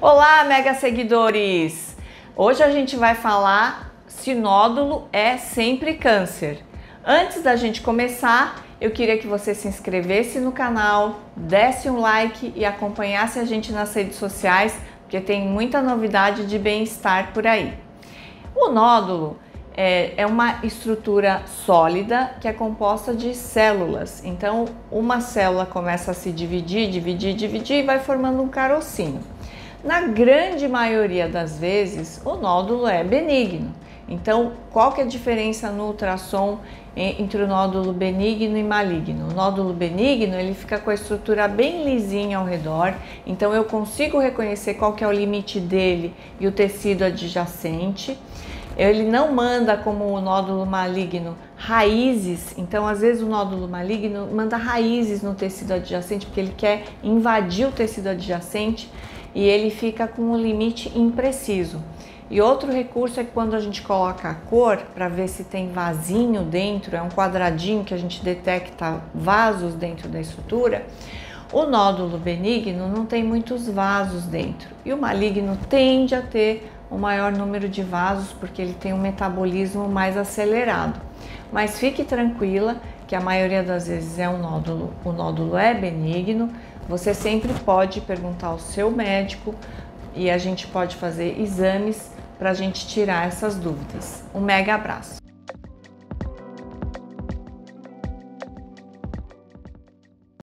Olá, mega seguidores! Hoje a gente vai falar se nódulo é sempre câncer. Antes da gente começar, eu queria que você se inscrevesse no canal, desse um like e acompanhasse a gente nas redes sociais, porque tem muita novidade de bem-estar por aí. O nódulo é uma estrutura sólida que é composta de células. Então, uma célula começa a se dividir e vai formando um carocinho. Na grande maioria das vezes, o nódulo é benigno. Então, qual que é a diferença no ultrassom entre o nódulo benigno e maligno? O nódulo benigno, ele fica com a estrutura bem lisinha ao redor, então eu consigo reconhecer qual que é o limite dele e o tecido adjacente. Ele não manda, como o nódulo maligno, raízes. Então, às vezes, o nódulo maligno manda raízes no tecido adjacente, porque ele quer invadir o tecido adjacente e ele fica com um limite impreciso. E outro recurso é que quando a gente coloca a cor para ver se tem vasinho dentro, é um quadradinho que a gente detecta vasos dentro da estrutura, o nódulo benigno não tem muitos vasos dentro. E o maligno tende a ter um maior número de vasos porque ele tem um metabolismo mais acelerado. Mas fique tranquila que a maioria das vezes é um nódulo. O nódulo é benigno, você sempre pode perguntar ao seu médico e a gente pode fazer exames para a gente tirar essas dúvidas. Um mega abraço!